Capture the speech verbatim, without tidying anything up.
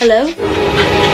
Hello?